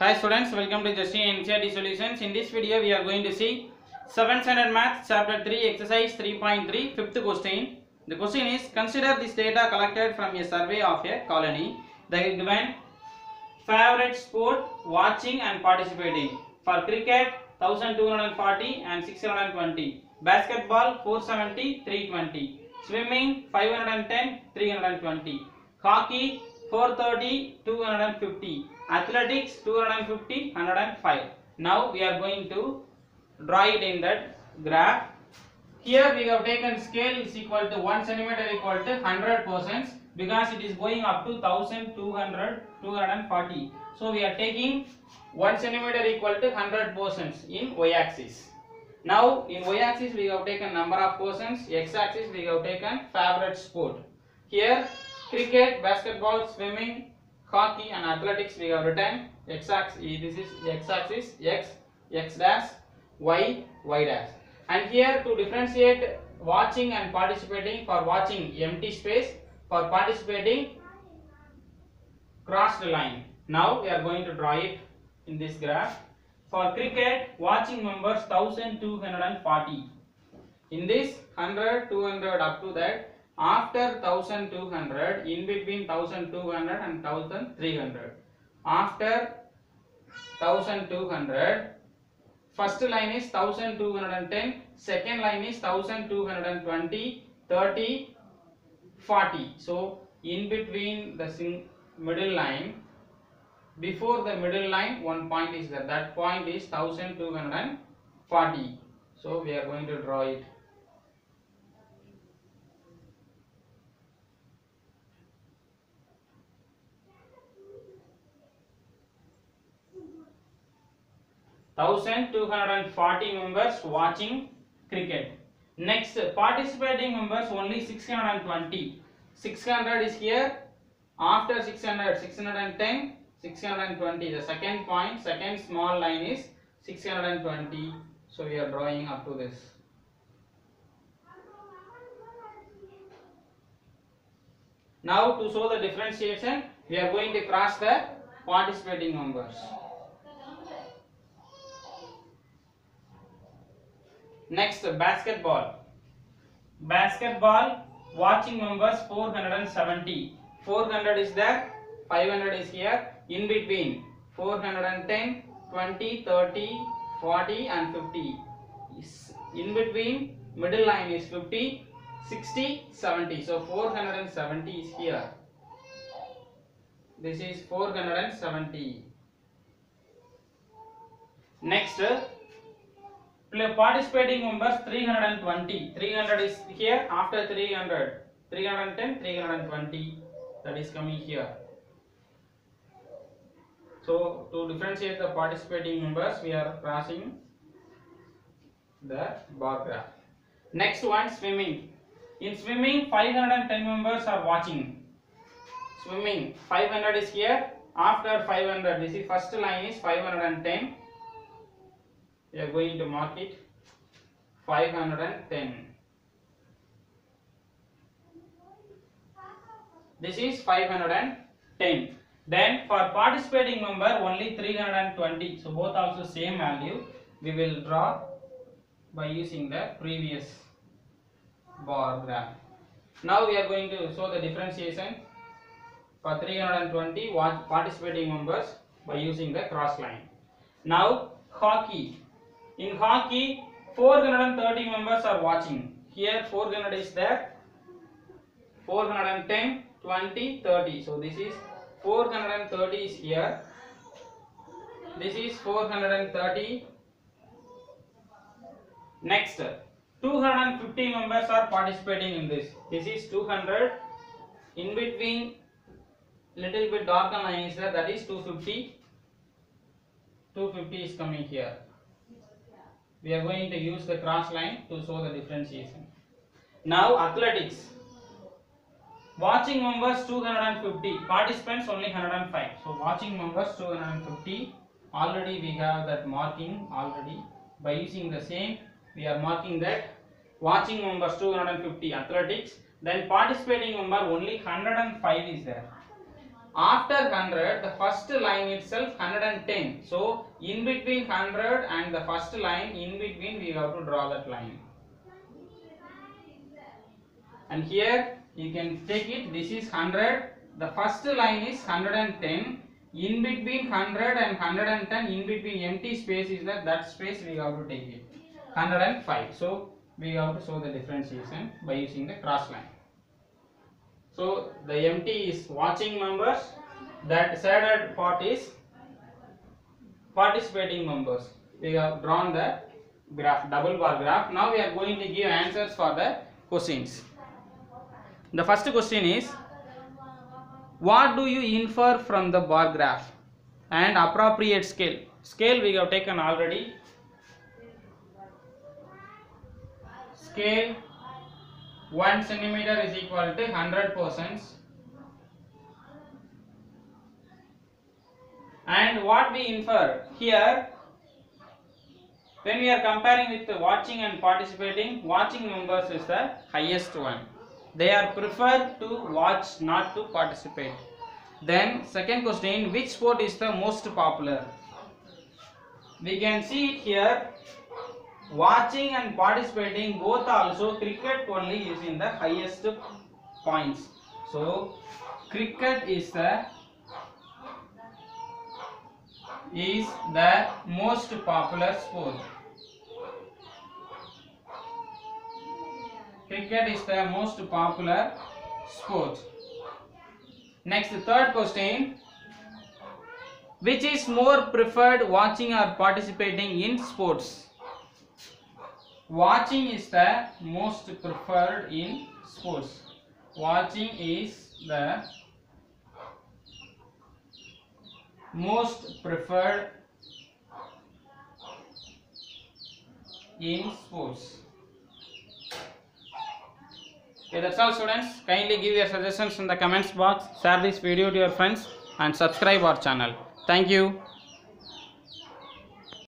Hi students, welcome to Justin NCERT Solutions. In this video, we are going to see 7th Standard Maths, Chapter 3, Exercise 3.3, 5th question. The question is, consider this data collected from a survey of a colony. They are given favorite sport, watching and participating. For cricket, 1240 and 620. Basketball, 470, 320. Swimming, 510, 320. Hockey, 430, 250. Athletics, 250, 105. Now we are going to draw it in that graph. Here we have taken scale is equal to 1 centimeter equal to 100%, because it is going up to 1200, 240. So we are taking 1 centimeter equal to 100% in y-axis. Now in y-axis we have taken number of persons, x-axis we have taken favorite sport. Here cricket, basketball, swimming, hockey and athletics we have written x-axis. This is x-axis, x, x dash, y, y dash. And here to differentiate watching and participating, for watching empty space, for participating crossed line. Now we are going to draw it in this graph. For cricket, watching members 1240. In this 100, 200 up to that. After 1200, in between 1200 and 1300. After 1200, first line is 1210, second line is 1220, 30, 40. So in between the middle line, before the middle line, one point is there. That point is 1240. So we are going to draw it. Thousand 240 members watching cricket. Next, participating members only 620. 600 is here. After 600, 610, 620. The second point, second small line is 620. So we are drawing up to this. Now to show the differentiation, we are going to cross the participating members. Next, basketball. Basketball watching members 470. 400 is there, 500 is here. In between 410, 20, 30, 40 and 50. In between middle line is 50, 60, 70. So 470 is here. This is 470. Next, participating members 320. 300 is here. After 300, 310, 320, that is coming here. So to differentiate the participating members, we are crossing the bar graph. Next one, swimming. In swimming, 510 members are watching. Swimming, 500 is here. After 500, this is first line is 510. We are going to mark it 510. This is 510. Then for participating member only 320. So both also same value. We will draw by using the previous bar graph. Now we are going to show the differentiation for 320 participating members by using the cross line. Now hockey. In hockey, 430 members are watching. Here 400 is there. 410, 20, 30. So this is 430 is here. This is 430. Next, 250 members are participating in this. This is 200. In between, little bit darker line is there. That is 250. 250 is coming here. We are going to use the cross line to show the differentiation. Now athletics. Watching members 250. Participants only 105. So watching members 250. Already we have that marking already. By using the same, we are marking that watching members 250 athletics. Then participating member only 105 is there. After 100, the first line itself 110. So in between 100 and the first line, in between we have to draw that line. And here you can take it. This is 100. The first line is 110. In between 100 and 110, in between empty space is that. That space we have to take it. 105. So we have to show the differentiation by using the cross line. So the empty is watching members, that shaded part is participating members. We have drawn the graph, double bar graph. Now we are going to give answers for the questions. The first question is, what do you infer from the bar graph? And appropriate scale. Scale we have taken already. Scale 1 centimeter is equal to 100%. And what we infer here, when we are comparing with the watching and participating, watching members is the highest one. They are preferred to watch, not to participate. Then second question, which sport is the most popular? We can see it here. Watching and participating both, also cricket only is in the highest points. So cricket is the most popular sport. Cricket is the most popular sport. Next, the third question, which is more preferred, watching or participating in sports? Watching is the most preferred in sports. Watching is the most preferred in sports. Okay, that's all students. Kindly give your suggestions in the comments box. Share this video to your friends and subscribe our channel. Thank you.